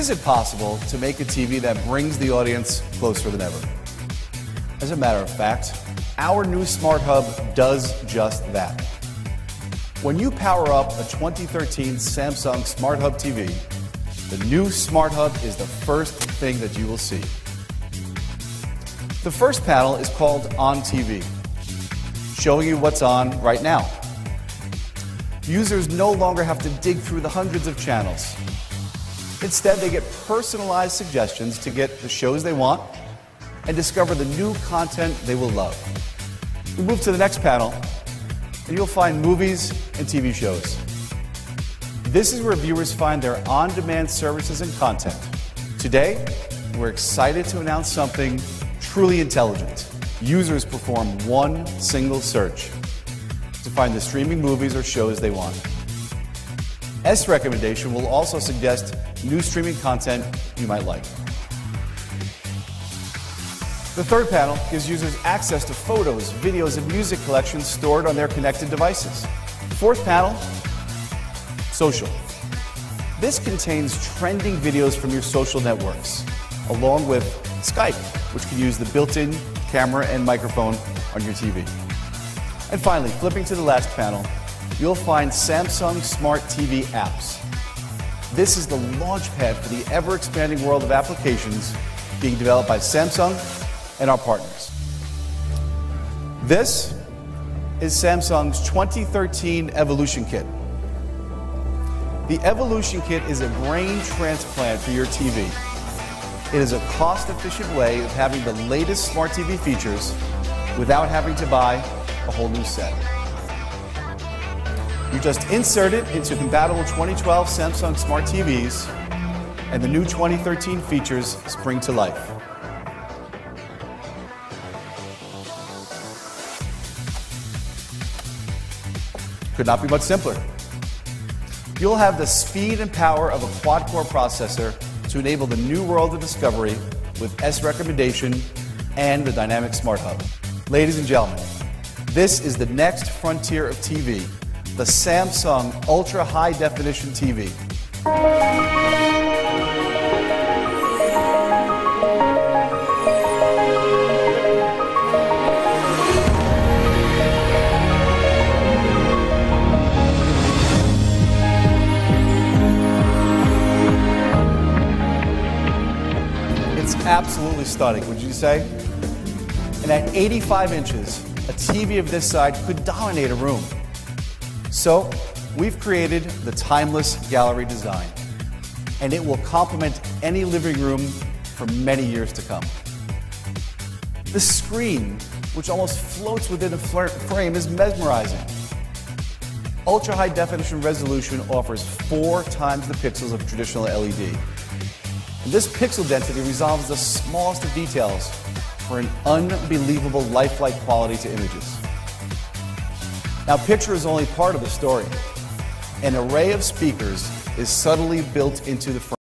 is it possible to make a TV that brings the audience closer than ever? As a matter of fact, our new Smart Hub does just that. When you power up a 2013 Samsung Smart Hub TV, the new Smart Hub is the first thing that you will see. The first panel is called On TV, showing you what's on right now. Users no longer have to dig through the hundreds of channels. Instead, they get personalized suggestions to get the shows they want and discover the new content they will love. We move to the next panel, and you'll find movies and TV shows. This is where viewers find their on-demand services and content. Today, we're excited to announce something truly intelligent. Users perform one single search to find the streaming movies or shows they want. S Recommendation will also suggest new streaming content you might like. The third panel gives users access to photos, videos, and music collections stored on their connected devices. Fourth panel, social. This contains trending videos from your social networks, along with Skype, which can use the built-in camera and microphone on your TV. And finally, flipping to the last panel, you'll find Samsung Smart TV apps. This is the launchpad for the ever-expanding world of applications being developed by Samsung and our partners. This is Samsung's 2013 Evolution Kit. The Evolution Kit is a brain transplant for your TV. It is a cost-efficient way of having the latest Smart TV features without having to buy a whole new set. You just insert it into compatible 2012 Samsung Smart TVs, and the new 2013 features spring to life. Could not be much simpler. You'll have the speed and power of a quad-core processor to enable the new world of discovery with S Recommendation and the dynamic Smart Hub. Ladies and gentlemen, this is the next frontier of TV. The Samsung Ultra High Definition TV. It's absolutely stunning, would you say? And at 85 inches, a TV of this size could dominate a room. So, we've created the timeless gallery design, and it will complement any living room for many years to come. The screen, which almost floats within the frame, is mesmerizing. Ultra-high definition resolution offers 4 times the pixels of traditional LED. And this pixel density resolves the smallest of details for an unbelievable lifelike quality to images. Now, picture is only part of the story. An array of speakers is subtly built into the frame.